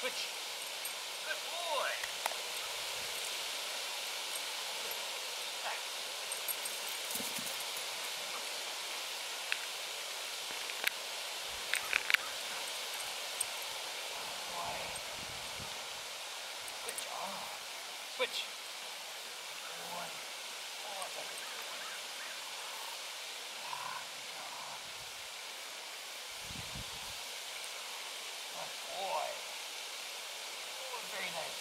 Switch. Good boy. Back. Good boy. Good job. Switch. Good boy. Awesome.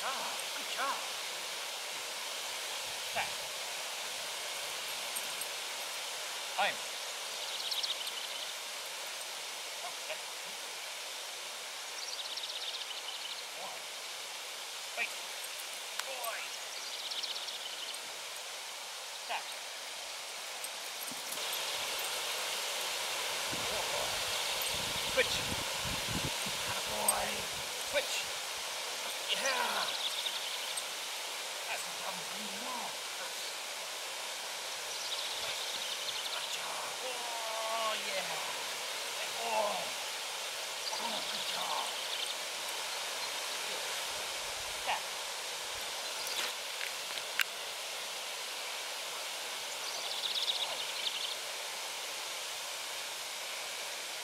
Time. Okay. Boy. Wait. Boy. Stop. Oh, boy. Switch.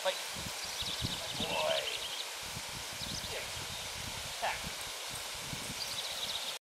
Like